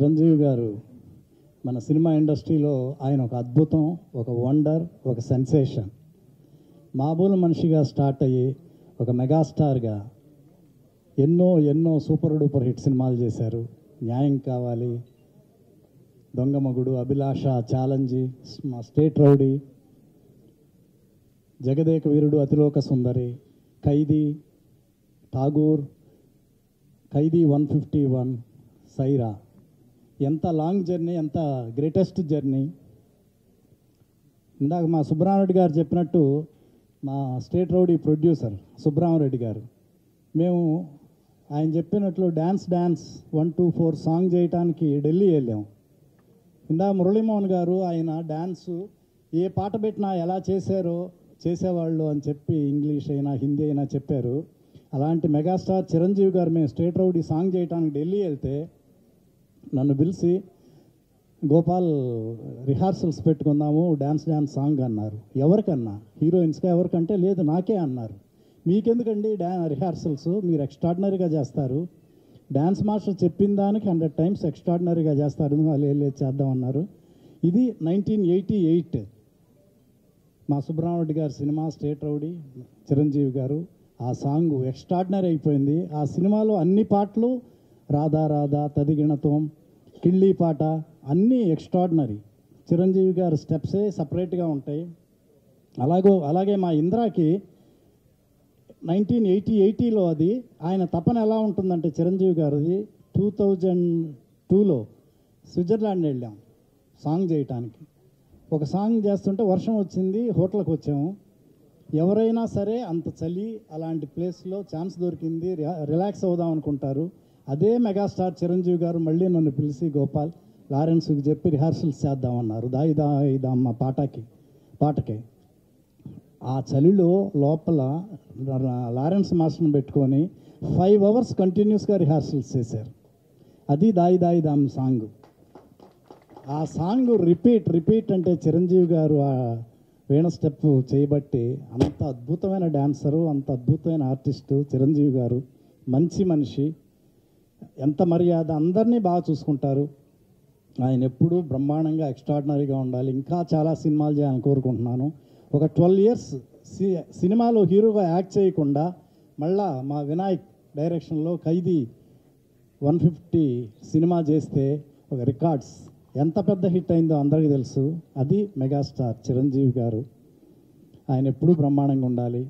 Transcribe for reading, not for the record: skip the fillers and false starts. चिरंजीवी गारू मन सिनेमा इंडस्ट्रीलो आयन ओक अद्भुतम ओक वंडर ओक सेंसेशन मामूलु मनिषिगा स्टार्ट अय्यि ओक मेगा स्टार गा एन्नो एन्नो सूपर डूपर हिट सिनेमालु चेशारु न्यायं कावाली दोंगमगुडु अभिलाष चालेंजी स्टेट रौडी जगदेक वीरुडु अतिलोक सुंदरी खैदी ठागूर खैदी 151 सैरा ఎంత లాంగ్ జర్నీ ఎంత గ్రేటెస్ట్ జర్నీ ఇందాక మా సుబ్రహ్మణ్య గారు చెప్పినట్టు మా స్టేట్ రౌడీ ప్రొడ్యూసర్ సుబ్రహ్మణ్య గారు మేము ఆయన చెప్పినట్లు డాన్స్ 1 2 4 సాంగ్ చేయడానికి ఢిల్లీ వెళ్ళాం ఇందా మురలి మోహన్ గారు ఆయన డాన్స్ ఏ పాట పెట్టినా ఎలా చేశారో చేసేవాళ్ళు అని చెప్పి ఇంగ్లీష్ అయినా హిందీ అయినా చెప్పారు అలాంటి మెగాస్టార్ చిరంజీవి గారు మేము స్టేట్ రౌడీ సాంగ్ చేయడానికి ఢిల్లీ వెళ్తే నన్ను పిలిచి గోపాల్ రిహార్సల్స్ పెట్టుకుందాము డాన్స్ సాంగ్ అన్నారు ఎవరికన్నా హీరోయిన్స్గా ఎవరికంటే లేదు నాకే అన్నారు మీకెందుకండి రిహార్సల్స్ మీరు ఎక్స్ట్రాడినరీగా చేస్తారు డాన్స్ మాస్టర్ చెప్పిన దానికి 100 టైమ్స్ ఎక్స్ట్రాడినరీగా చేస్తారు వాళ్ళు చేద్దాం అన్నారు ఇది 1988 మా సుబ్రహ్మణ్య గారి సినిమా స్టేట్ రౌడీ చిరంజీవి గారు ఆ సాంగ్ ఎక్స్ట్రాడినరీ అయిపోయింది ఆ సినిమాలో అన్ని పాటలు రాధా రాధా తదిగిణతోం కిళ్ళీ పాట అన్నీ ఎక్స్ట్రాడినరీ చిరంజీవి గారి స్టెప్సే సపరేట్గా ఉంటాయి అలాగే మా ఇంద్రాకి 1980లో అది ఆయన తపన ఎలా ఉంటుందంటే చిరంజీవి గారిది 2002లో స్విట్జర్లాండ్ వెళ్ళాం సాంగ్ చేయటానికి ఒక సాంగ్ చేస్తుంటే వర్షం వచ్చింది హోటల్కి వచ్చాము ఎవరైనా సరే అంత చలి అలాంటి ప్లేస్లో ఛాన్స్ దొరికింది రిలాక్స్ అవుదాం అనుకుంటారు అదే మెగాస్టార్ చిరంజీవి గారు మళ్ళీ నన్ను పిలిచి గోపాల్ లారెన్స్కి చెప్పి రిహార్సల్స్ చేద్దామన్నారు దాయిదామ్మ పాటకి ఆ చలిలో లోపల లారెన్స్ మాస్టర్ని పెట్టుకొని 5 hours కంటిన్యూస్గా రిహార్సల్స్ చేశారు అది దాయిదాయిదామ్ సాంగ్ ఆ సాంగ్ రిపీట్ అంటే చిరంజీవి గారు ఆ వీణ స్టెప్ చేయబట్టి అంత అద్భుతమైన డాన్సరు అంత అద్భుతమైన ఆర్టిస్టు చిరంజీవి గారు మంచి మనిషి ఎంత మర్యాద అందర్నీ బాగా చూసుకుంటారు ఆయన ఎప్పుడూ బ్రహ్మాండంగా ఎక్స్ట్రాడినరీగా ఉండాలి ఇంకా చాలా సినిమాలు చేయాలని కోరుకుంటున్నాను ఒక 12 years సినిమాలో హీరోగా యాక్ట్ చేయకుండా మళ్ళా మా వినాయక్ డైరెక్షన్లో ఖైదీ 150 సినిమా చేస్తే ఒక రికార్డ్స్ ఎంత పెద్ద హిట్ అయిందో అందరికీ తెలుసు అది మెగాస్టార్ చిరంజీవి గారు ఆయన ఎప్పుడూ బ్రహ్మాండంగా ఉండాలి